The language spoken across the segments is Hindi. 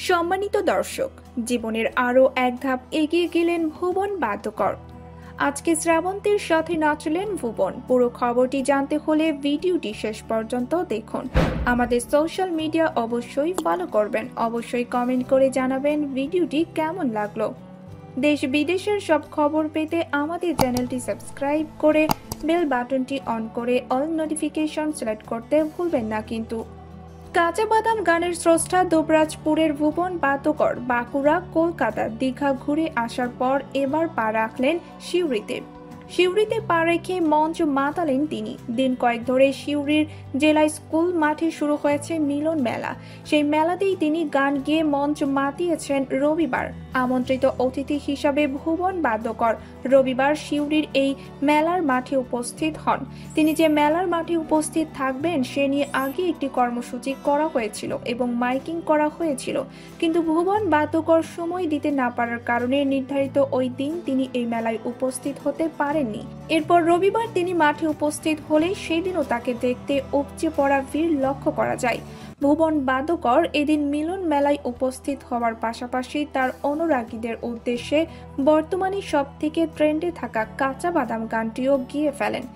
सम्मानित दर्शक जीवनेर आरो एक धाप एगिए गेलेन भुवन बाटकर। आज के श्रावंतीर साथे नाचलेन भुवन। पुरो खबरटी जानते होले भिडियोटी शेष पर्यन्त देखुन। आमादेर सोशल मीडिया अवश्यई फलो करबेन, अवश्यई कमेंट करे जानाबेन भिडियोटी केमन लागलो। देश विदेशेर सब खबर पेते आमादेर चैनलटी सबस्क्राइब करे बेल बाटनटी अन करे अल नोटिफिकेशन सिलेक्ट करते भुलबेन ना किन्तु। कांचा बादाम गानेर स्रष्टा दुबराजपुरेर भुवन बाटकर बाकुड़ा कलकाता दीघा घुरे आसार पर एबार पा राखलेन शिउड़ीते पा रेखे मंच मातालेन तिनी। दिन कयेक धरे शिउड़ीर जेला स्कूल माठे शुरू हयेछे मिलन मेला। सेई मेलातेई तिनी गान गेये मंच मातियेछेन। रविवार आमंत्रित अतिथि हिसाबे भुवन बाटकर रविवार शिउड़ीर एई मेलार माठे उपस्थित हन। तिनी जे मेलार माठे उपस्थित थाकबेन से निये आगे एकटी कर्मसूची करा हयेछिलो एबं माइकिंग करा हयेछिलो, किन्तु भुवन बाटकर समय दिते ना पारार कारणे निर्धारित ओई दिन तिनी एई मेलाय उपस्थित होते पारेननि। एरपर रविवार तिनी माठे उपस्थित हले सेदिनও ताके देखते उपचे पड़ा ভিড় लक्ष्य करा যায়। भुवन बाटकर एदिन मिलन मेलाय उपस्थित हवार पाशापाशी तार अनुरागीदेर उद्देश्ये बर्तमाने सबथेके ट्रेंडे थाका कांचा बादाम गानटिओ गिये फेलेन।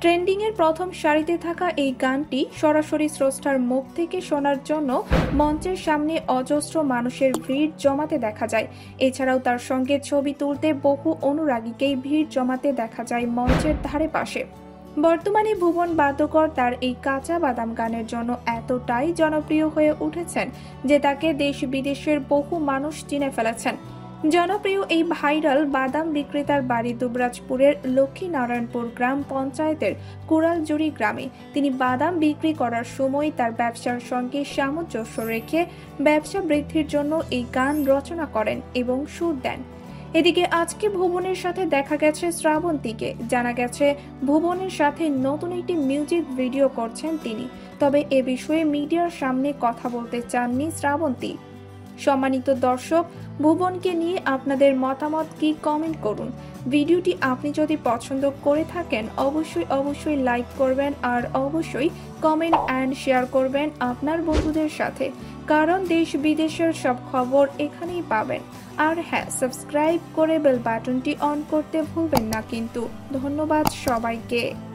ट्रेंडिंगेर प्रथम सारिते थाका एई गानटी सरासरि स्रष्टार मुख थेके शोनार जोन्नो मंचेर सामने अजस्र मानुषेर भीड़ जमाते देखा जाय। एछाड़ाओ तार संगे छवि तुलते बहु अनुरागीकेई भीड़ जमाते देखा जाय मंचेर धारे पाशे। बर्तमाने भुवन बाटकर तार एई कांचा बादाम गानेर जोन्नो एतटाई जनप्रिय हये उठेछेन जे ताके देश विदेशेर बहु मानुष चिने फेलेछेन। जनप्रिय एई भाइरल बादाम विक्रेतार बाड़ी दुबराजपुरेर लक्ष्मीनारायणपुर ग्राम पंचायतेर कुरालजुरी ग्रामे। तिनी बादाम बिक्री करार समय तार व्यवसार संगे सामंजस्य रेखे व्यवसा बृद्धिर जोन्नो एई गान रचना करेन एबं सुर देन। एदिके आज के भुवनेर साथे देखा गेछे श्रावंतीके। जाना गेछे भुवनेर साथे नतुन एकटी मिउजिक भिडियो करछेन तिनी, तबे ए विषये मीडियार सामने कथा बोलते चाननि श्रावंती। सम्मानित दर्शक, भुवनके निये आपनादेर मतामत कि कमेंट करुन। भिडियोटी आपनि यदि पछंद करे थाकेन अवश्यई अवश्यई लाइक करबेन और अवश्यई कमेंट एंड शेयर करबेन आपनार बंधुदेर साथे, कारण देश विदेशेर सब खबर एखानेई पाबेन। और हाँ, सबस्क्राइब करे बेल बाटनटी अन करते भूलें ना किन्तु। धन्यवाद सबाइके।